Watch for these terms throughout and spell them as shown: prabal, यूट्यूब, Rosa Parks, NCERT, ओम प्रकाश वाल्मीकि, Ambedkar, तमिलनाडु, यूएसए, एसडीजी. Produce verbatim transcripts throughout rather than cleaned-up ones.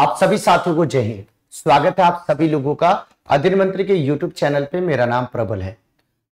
आप सभी साथियों को जय हिंद। स्वागत है आप सभी लोगों का अधीन मंत्री के यूट्यूब चैनल पे। मेरा नाम प्रबल है।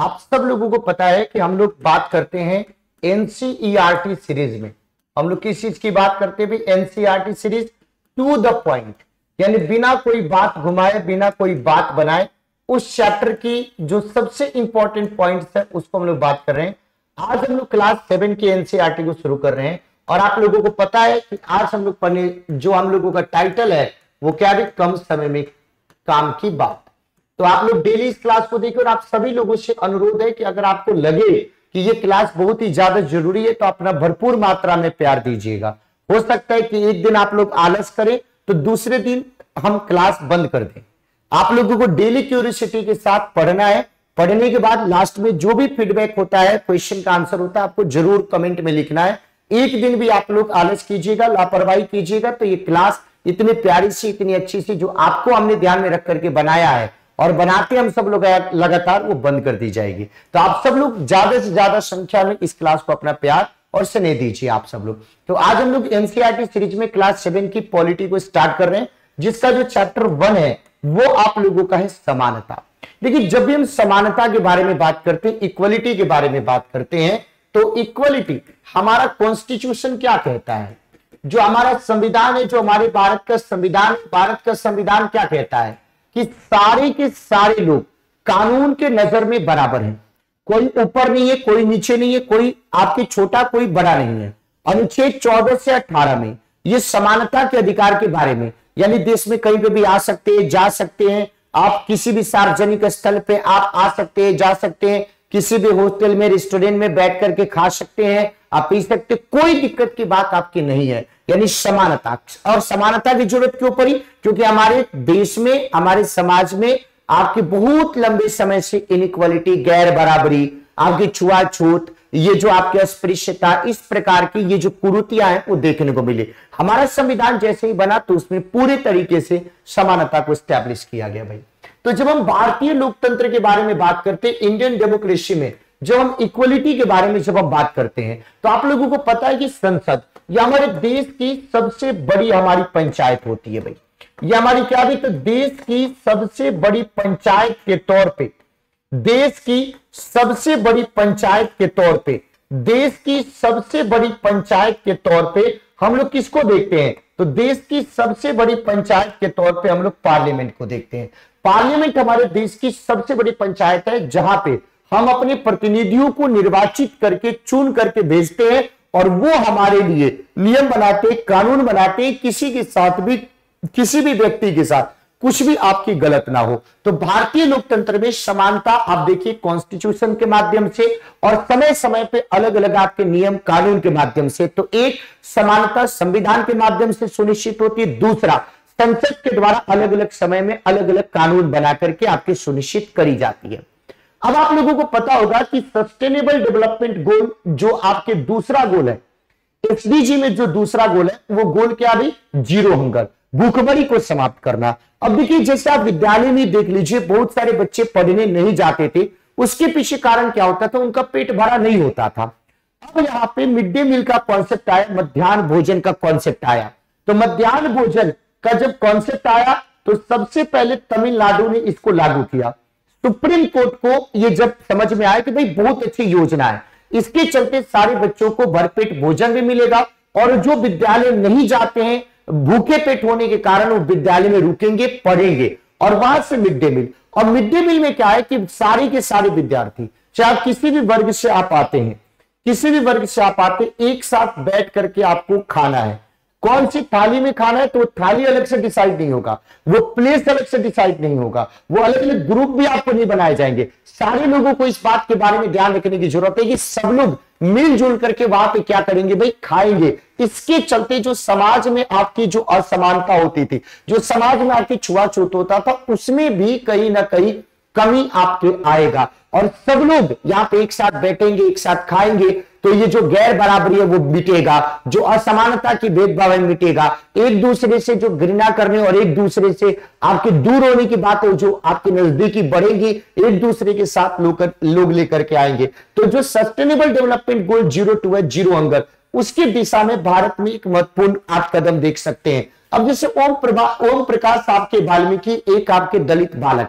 आप सब लोगों को पता है कि हम लोग बात करते हैं एनसीईआरटी सीरीज में। हम लोग किस चीज की बात करते हैं? NCERT series to the point, यानी बिना कोई बात घुमाए बिना कोई बात बनाए उस चैप्टर की जो सबसे इंपॉर्टेंट पॉइंट है उसको हम लोग बात कर रहे हैं। आज हम लोग क्लास सेवन की एनसीईआरटी को शुरू कर रहे हैं और आप लोगों को पता है कि आज हम लोग पढ़ने जो हम लोगों का टाइटल है वो क्या है? कम समय में काम की बात। तो आप लोग डेली इस क्लास को देखिए और आप सभी लोगों से अनुरोध है कि अगर आपको लगे कि ये क्लास बहुत ही ज्यादा जरूरी है तो अपना भरपूर मात्रा में प्यार दीजिएगा। हो सकता है कि एक दिन आप लोग आलस करें तो दूसरे दिन हम क्लास बंद कर दें। आप लोगों को डेली क्यूरियोसिटी के साथ पढ़ना है। पढ़ने के बाद लास्ट में जो भी फीडबैक होता है, क्वेश्चन का आंसर होता है, आपको जरूर कमेंट में लिखना है। एक दिन भी आप लोग आलस कीजिएगा, लापरवाही कीजिएगा तो ये क्लास इतनी प्यारी सी इतनी अच्छी सी जो आपको हमने ध्यान में रख करके बनाया है और बनाते हम सब लोग लगातार, वो बंद कर दी जाएगी। तो आप सब लोग ज्यादा से ज्यादा संख्या में इस क्लास को अपना प्यार और स्नेह दीजिए आप सब लोग। तो आज हम लोग एनसीईआरटी सीरीज में क्लास सेवन की पॉलिटी को स्टार्ट कर रहे हैं, जिसका जो चैप्टर वन है वो आप लोगों का है समानता। देखिए, जब भी हम समानता के बारे में बात करते हैं, इक्वलिटी के बारे में बात करते हैं, तो इक्वलिटी हमारा कॉन्स्टिट्यूशन क्या कहता है? जो हमारा संविधान है, जो हमारे भारत का संविधान, भारत का संविधान क्या कहता है कि सारे के सारे लोग कानून के नजर में बराबर हैं। कोई ऊपर नहीं है, कोई नीचे नहीं है, कोई आपके छोटा कोई बड़ा नहीं है। अनुच्छेद चौदह से अठारह में ये समानता के अधिकार के बारे में, यानी देश में कहीं पे भी आ सकते हैं, जा सकते हैं, आप किसी भी सार्वजनिक स्थल पर आप आ सकते हैं, जा सकते हैं, किसी भी होटल में रेस्टोरेंट में बैठ करके खा सकते हैं, आप पी सकते, कोई दिक्कत की बात आपकी नहीं है, यानी समानता। और समानता की जरूरत क्यों पड़ी? क्योंकि हमारे देश में, हमारे समाज में आपके बहुत लंबे समय से इनइक्वालिटी, गैर बराबरी, आपकी छुआछूत, ये जो आपकी अस्पृश्यता, इस प्रकार की ये जो कुरीतियां हैं वो देखने को मिली। हमारा संविधान जैसे ही बना तो उसमें पूरे तरीके से समानता को स्टैब्लिश किया गया भाई। तो जब हम भारतीय लोकतंत्र के बारे में बात करते हैं, इंडियन डेमोक्रेसी में जब हम इक्वलिटी के बारे में जब हम बात करते हैं तो आप लोगों को पता है कि संसद या हमारे देश की सबसे बड़ी हमारी पंचायत होती है भाई। ये हमारी क्या भी? तो देश की सबसे बड़ी पंचायत के तौर पे, देश की सबसे बड़ी पंचायत के तौर पे, देश की सबसे बड़ी पंचायत के तौर पे हम लोग किसको देखते हैं? तो देश की सबसे बड़ी पंचायत के तौर पे हम लोग पार्लियामेंट को देखते हैं। पार्लियामेंट हमारे देश की सबसे बड़ी पंचायत है, जहां पे हम अपने प्रतिनिधियों को निर्वाचित करके, चुन करके भेजते हैं और वो हमारे लिए नियम बनाते, कानून बनाते, किसी के साथ भी, किसी भी व्यक्ति के साथ कुछ भी आपकी गलत ना हो। तो भारतीय लोकतंत्र में समानता आप देखिए कॉन्स्टिट्यूशन के माध्यम से और समय समय पे अलग अलग आपके नियम कानून के माध्यम से। तो एक समानता संविधान के माध्यम से सुनिश्चित होती है, दूसरा संसद के द्वारा अलग अलग समय में अलग अलग कानून बना करके आपकी सुनिश्चित करी जाती है। अब आप लोगों को पता होगा कि सस्टेनेबल डेवलपमेंट गोल जो आपके दूसरा गोल है, एसडीजी में जो दूसरा गोल है, वो गोल क्या भाई? जीरो हंगर, भूखमरी को समाप्त करना। अब देखिए, जैसे आप विद्यालय में देख लीजिए, बहुत सारे बच्चे पढ़ने नहीं जाते थे, उसके पीछे कारण क्या होता था? उनका पेट भरा नहीं होता था। अब यहाँ पे मिड डे मील का कॉन्सेप्ट आया, मध्यान्ह भोजन का कॉन्सेप्ट आया। तो मध्यान्ह भोजन का जब कॉन्सेप्ट आया तो सबसे पहले तमिलनाडु ने इसको लागू किया। सुप्रीम कोर्ट को यह जब समझ में आया कि भाई बहुत अच्छी योजना है, इसके चलते सारे बच्चों को भरपेट भोजन भी मिलेगा और जो विद्यालय नहीं जाते हैं, भूखे पेट होने के कारण, वो विद्यालय में रुकेंगे, पढ़ेंगे और वहां से मिड डे मील। और मिड डे मील में क्या है कि सारे के सारे विद्यार्थी, चाहे आप किसी भी वर्ग से आप आते हैं, किसी भी वर्ग से आप आते, एक साथ बैठ करके आपको खाना है। कौन सी थाली में खाना है तो थाली अलग से डिसाइड नहीं होगा, वो प्लेस अलग से डिसाइड नहीं होगा, वो अलग अलग ग्रुप भी आपको नहीं बनाए जाएंगे। सारे लोगों को इस बात के बारे में ध्यान रखने की जरूरत है कि सब लोग मिलजुल करके वहां पे क्या करेंगे भाई? खाएंगे। इसके चलते जो समाज में आपकी जो असमानता होती थी, जो समाज में आपकी छुआछूत होता था, उसमें भी कहीं ना कहीं कमी आपके आएगा और सब लोग यहाँ पे एक साथ बैठेंगे, एक साथ खाएंगे तो ये जो गैर बराबरी है वो मिटेगा, जो असमानता की भेदभाव है मिटेगा, एक दूसरे से जो घृणा करने और एक दूसरे से आपके दूर होने की बात हो जो आपके नजदीकी बढ़ेगी, एक दूसरे के साथ लोग लोग लेकर के आएंगे। तो जो sustainable development goal zero two है, जीरो हंगर, उसकी दिशा में भारत में एक महत्वपूर्ण आप कदम देख सकते हैं। अब जैसे ओम प्रभा ओम प्रकाश आपके वाल्मीकि एक आपके दलित बालक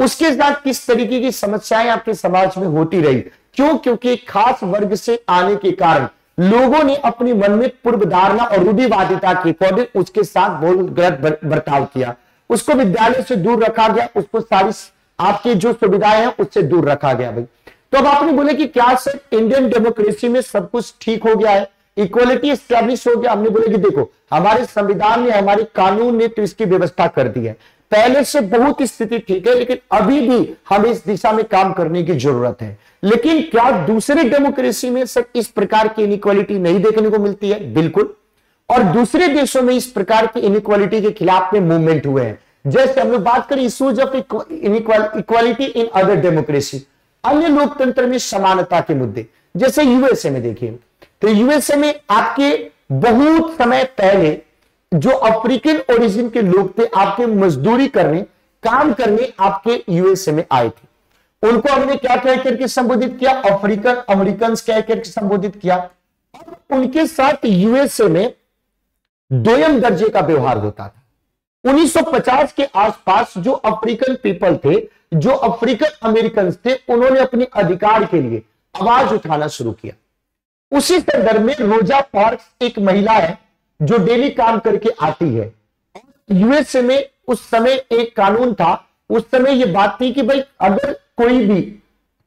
है, उसके साथ किस तरीके की समस्याएं आपके समाज में होती रही, क्यों? क्योंकि खास वर्ग से आने के कारण लोगों ने अपने मन में पूर्व धारणा और रूढ़िवादिता के अकॉर्डिंग उसके साथ बहुत गलत बर्ताव किया, उसको विद्यालय से दूर रखा गया, उसको सारी आपकी जो सुविधाएं हैं उससे दूर रखा गया। भाई तो अब आपने बोले कि क्या सर इंडियन डेमोक्रेसी में सब कुछ ठीक हो गया है, इक्वलिटी एस्टेब्लिश हो गया? हमने बोले कि देखो हमारे संविधान ने, हमारे कानून ने तो इसकी व्यवस्था कर दी है, पहले से बहुत स्थिति ठीक है, लेकिन अभी भी हमें इस दिशा में काम करने की जरूरत है। लेकिन क्या दूसरे डेमोक्रेसी में सर इस प्रकार की इनइक्वालिटी नहीं देखने को मिलती है? बिल्कुल, और दूसरे देशों में इस प्रकार की इनइक्वालिटी के खिलाफ में मूवमेंट हुए हैं। जैसे हम लोग बात करें issues of equality in other democracy, अन्य लोकतंत्र में समानता के मुद्दे, जैसे यूएसए में देखिए, तो यूएसए में आपके बहुत समय पहले जो अफ्रीकन ओरिजिन के लोग थे आपके मजदूरी करने काम करने आपके यूएसए में आए थे, उनको हमने क्या कह करके संबोधित किया? अफ्रीकन अमेरिकन कह करके संबोधित किया। और उनके साथ यूएसए में दोयम दर्जे का व्यवहार होता था। उन्नीस सौ पचास के आसपास जो अफ्रीकन पीपल थे, जो अफ्रीकन अमेरिकन थे, उन्होंने अपने अधिकार के लिए आवाज उठाना शुरू किया। उसी संदर्भ में रोजा पार्क्स एक महिला है जो डेली काम करके आती है। यूएसए में उस समय एक कानून था, उस समय यह बात थी कि भाई अगर कोई भी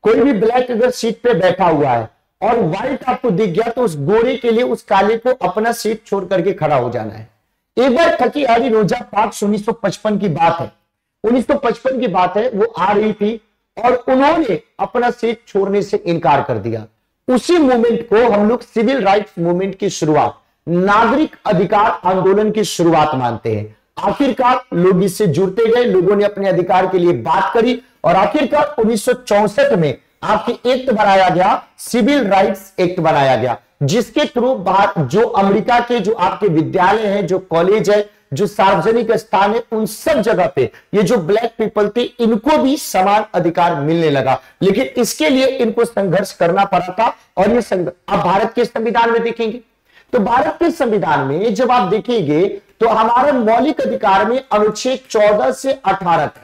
कोई भी ब्लैक अगर सीट पे बैठा हुआ है और व्हाइट आपको दिख गया तो उस गोरे के लिए, उस काले को अपना सीट छोड़ करके खड़ा हो जाना है। एक बार थकी हारी रोजा पार्क्स, उन्नीस सौ पचपन की बात है, उन्नीस सौ पचपन की बात है, वो आ रही थी और उन्होंने अपना सीट छोड़ने से इनकार कर दिया। उसी मूवमेंट को हम लोग सिविल राइट्स मूवमेंट की शुरुआत, नागरिक अधिकार आंदोलन की शुरुआत मानते हैं। आखिरकार लोग इससे जुड़ते गए, लोगों ने अपने अधिकार के लिए बात करी और आखिरकार उन्नीस सौ चौसठ में आपके एक्ट बनाया गया, सिविल राइट्स एक्ट बनाया गया, जिसके थ्रू बाहर जो अमेरिका के जो आपके विद्यालय हैं, जो कॉलेज है, जो सार्वजनिक स्थान है, उन सब जगह पे ये जो ब्लैक पीपल थे इनको भी समान अधिकार मिलने लगा। लेकिन इसके लिए इनको संघर्ष करना पड़ा था। और ये संघर्ष आप भारत के संविधान में देखेंगे तो भारत के संविधान में जब आप देखेंगे तो हमारे मौलिक अधिकार में अनुच्छेद चौदह से अठारह तक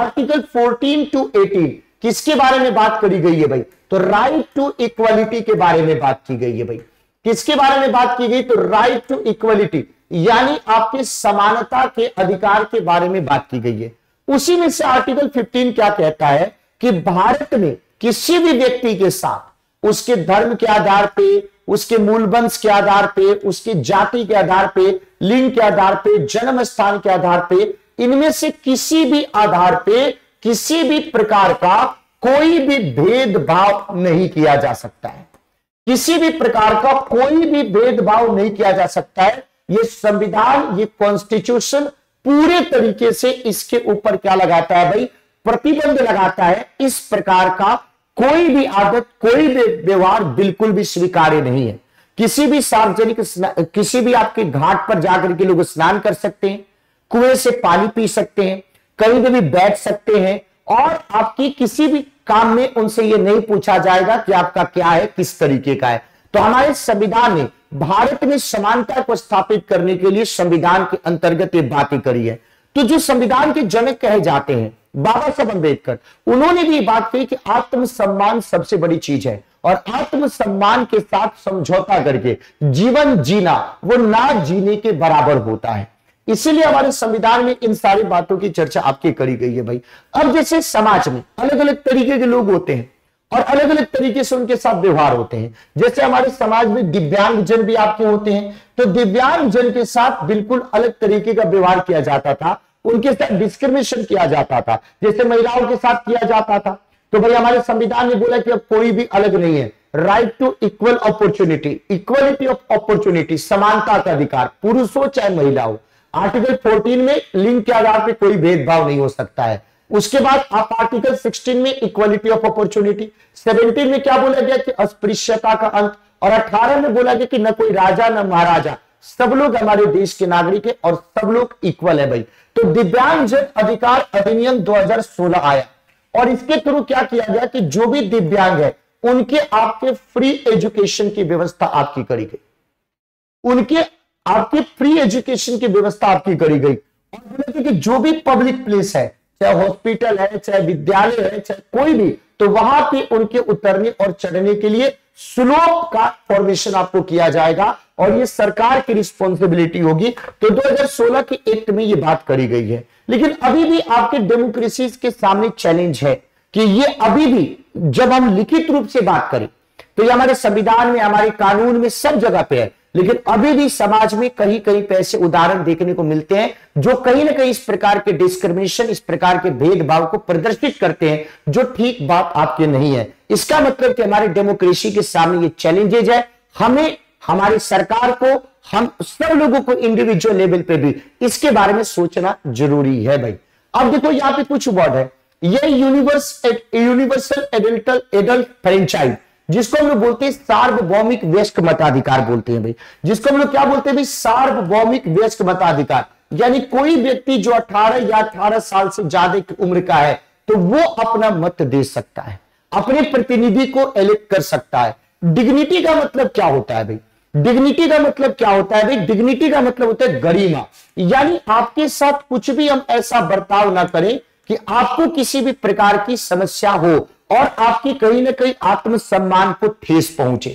आर्टिकल फोर्टीन टू एटीन किसके बारे में बात करी गई है भाई? तो राइट टू इक्वालिटी के बारे में बात की गई है। भाई किसके बारे में बात की गई? तो राइट टू इक्वालिटी, यानी आपके समानता के अधिकार के बारे में बात की गई है। उसी में से आर्टिकल पंद्रह क्या कहता है कि भारत में किसी भी व्यक्ति के साथ उसके धर्म के आधार पे, उसके मूल वंश के आधार पे, उसकी जाति के आधार पे, लिंग के आधार पे, जन्म स्थान के आधार पे, इनमें से किसी भी आधार पे किसी भी प्रकार का कोई भी भेदभाव नहीं किया जा सकता है। किसी भी प्रकार का कोई भी भेदभाव नहीं किया जा सकता है। ये संविधान, ये कॉन्स्टिट्यूशन पूरे तरीके से इसके ऊपर क्या लगाता है भाई? प्रतिबंध लगाता है। इस प्रकार का कोई भी आदत, कोई भी व्यवहार बिल्कुल भी स्वीकार्य नहीं है। किसी भी सार्वजनिक, किसी भी आपके घाट पर जाकर के लोग स्नान कर सकते हैं, कुएं से पानी पी सकते हैं, कहीं भी बैठ सकते हैं और आपकी किसी भी काम में उनसे यह नहीं पूछा जाएगा कि आपका क्या है, किस तरीके का है। तो हमारे संविधान ने भारत में समानता को स्थापित करने के लिए संविधान के अंतर्गत ये बातें करी है। तो जो संविधान के जनक कहे जाते हैं बाबा साहब अम्बेडकर, उन्होंने भी ये बात कही कि आत्मसम्मान सबसे बड़ी चीज है और आत्मसम्मान के साथ समझौता करके जीवन जीना वो ना जीने के बराबर होता है। इसीलिए हमारे संविधान में इन सारी बातों की चर्चा आपकी करी गई है। भाई अब जैसे समाज में अलग अलग तरीके के लोग होते हैं और अलग अलग तरीके से उनके साथ व्यवहार होते हैं। जैसे हमारे समाज में दिव्यांगजन भी आपके होते हैं, तो दिव्यांगजन के साथ बिल्कुल अलग तरीके का व्यवहार किया जाता था, उनके साथ डिस्क्रिमिनेशन किया जाता था, जैसे महिलाओं के साथ किया जाता था। तो भाई हमारे संविधान ने बोला कि अब कोई भी अलग नहीं है। Right to equal opportunity, equality of opportunity, समानता का अधिकार, पुरुष हो चाहे महिला हो। आर्टिकल फोर्टीन में लिंग के आधार पर कोई भेदभाव नहीं हो सकता है। उसके बाद आप आर्टिकल सोलह में इक्वालिटी ऑफ अपॉर्चुनिटी, सत्रह में क्या बोला गया कि अस्पृश्यता का अंत, और अठारह में बोला गया कि न कोई राजा न महाराजा, सब लोग हमारे देश के नागरिक है और सब लोग इक्वल है। भाई तो दिव्यांगजन अधिकार अधिनियम दो हजार सोलह आया और इसके थ्रू क्या किया गया कि जो भी दिव्यांग है उनके आपके फ्री एजुकेशन की व्यवस्था आपकी करी गई, उनके आपके फ्री एजुकेशन की व्यवस्था आपकी करी गई। क्योंकि जो भी पब्लिक प्लेस है, चाहे हॉस्पिटल है, चाहे विद्यालय है, चाहे कोई भी, तो वहां पे उनके उतरने और चढ़ने के लिए स्लोप का फॉर्मेशन आपको किया जाएगा और ये सरकार की रिस्पॉन्सिबिलिटी होगी। तो दो हज़ार सोलह के एक्ट में ये बात करी गई है, लेकिन अभी भी आपके डेमोक्रेसी के सामने चैलेंज है कि ये अभी भी जब हम लिखित रूप से बात करें तो ये हमारे संविधान में, हमारे कानून में, सब जगह पे है, लेकिन अभी भी समाज में कहीं कहीं पे ऐसे उदाहरण देखने को मिलते हैं जो कहीं ना कहीं इस प्रकार के डिस्क्रिमिनेशन, इस प्रकार के भेदभाव को प्रदर्शित करते हैं, जो ठीक बात आपके नहीं है। इसका मतलब कि हमारे डेमोक्रेसी के सामने ये चैलेंजेज है। हमें, हमारी सरकार को, हम सब लोगों को इंडिविजुअल लेवल पे भी इसके बारे में सोचना जरूरी है भाई। अब देखो यहाँ पे कुछ वर्ड है, ये यूनिवर्स यूनिवर्सल एडल्टल एडल्ट फ्रेंचाइज, जिसको हम लोग बोलते हैं सार्वभौमिक वयस्क मताधिकार बोलते हैं भाई, जिसको हम लोग क्या बोलते हैं भाई, सार्वभौमिक वयस्क मताधिकार, यानी कोई व्यक्ति जो अठारह या अठारह साल से ज्यादा की उम्र का है तो वो अपना मत दे सकता है, अपने प्रतिनिधि को इलेक्ट कर सकता है। डिग्निटी का मतलब क्या होता है भाई, डिग्निटी का मतलब क्या होता है भाई, डिग्निटी का मतलब होता है गरिमा, यानी आपके साथ कुछ भी हम ऐसा बर्ताव ना करें कि आपको किसी भी प्रकार की समस्या हो और आपकी कहीं ना कहीं आत्मसम्मान को ठेस पहुंचे।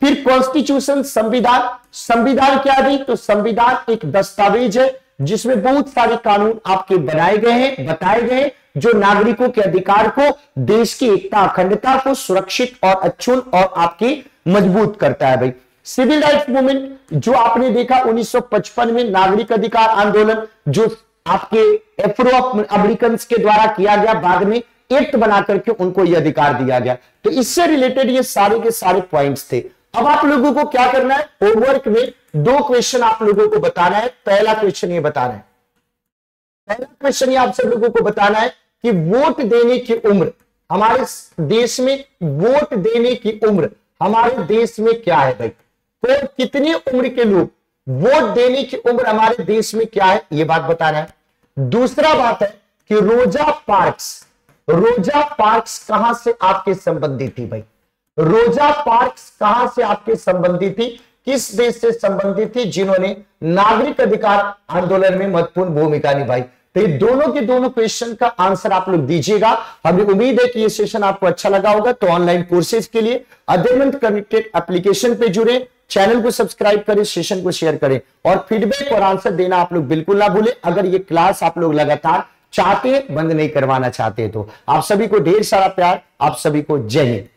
फिर कॉन्स्टिट्यूशन, संविधान, संविधान क्या है? तो संविधान एक दस्तावेज है जिसमें बहुत सारे कानून आपके बनाए गए हैं, बताए गए हैं, जो नागरिकों के अधिकार को, देश की एकता अखंडता को सुरक्षित और अक्षुण और आपके मजबूत करता है भाई। सिविल राइट्स मूवमेंट जो आपने देखा उन्नीस सौ पचपन में, नागरिक अधिकार आंदोलन जो आपके एफ्रो अमेरिकन के द्वारा किया गया, बाद में एक्ट बना करके उनको ये अधिकार दिया गया, तो इससे रिलेटेड ये सारे के सारे पॉइंट्स थे। अब आप लोगों को क्या करना है, होमवर्क में दो क्वेश्चन आप लोगों को बताना है। पहला क्वेश्चन ये बताना है, पहला क्वेश्चन ये आप सब लोगों को बताना है कि वोट देने की उम्र हमारे देश में, वोट देने की उम्र हमारे देश में क्या है भाई, तो कितनी उम्र के लोग वोट देने की उम्र हमारे देश में क्या है, ये बात बताना है। दूसरा बात है कि रोजा पार्क्स, रोजा पार्क्स कहां से आपके संबंधी थी भाई, रोजा पार्क्स कहां से आपके संबंधी थी, किस देश से संबंधी थी जिन्होंने नागरिक अधिकार आंदोलन में महत्वपूर्ण भूमिका निभाई। तो ये दोनों के दोनों क्वेश्चन का आंसर आप लोग दीजिएगा। हमें उम्मीद है कि ये सेशन आपको अच्छा लगा होगा। तो ऑनलाइन कोर्सेज के लिए अध्ययन कनेक्टेड एप्लीकेशन पे जुड़े, चैनल को सब्सक्राइब करें, सेशन को शेयर करें और फीडबैक और आंसर देना आप लोग बिल्कुल ना भूलें। अगर ये क्लास आप लोग लगातार चाहते हैं, बंद नहीं करवाना चाहते, तो आप सभी को ढेर सारा प्यार, आप सभी को जय हिंद।